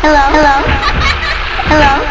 Hello. Hello. Hello.